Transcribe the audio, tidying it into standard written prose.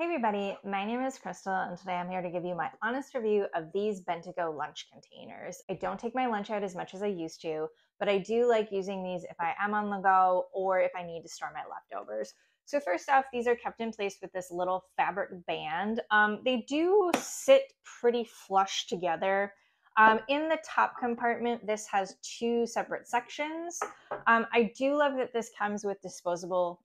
Hey everybody, my name is Crystal and today I'm here to give you my honest review of these Bentgo lunch containers. I don't take my lunch out as much as I used to, but I do like using these if I am on the go or if I need to store my leftovers. So first off, these are kept in place with this little fabric band. They do sit pretty flush together. In the top compartment, this has two separate sections. I do love that this comes with disposable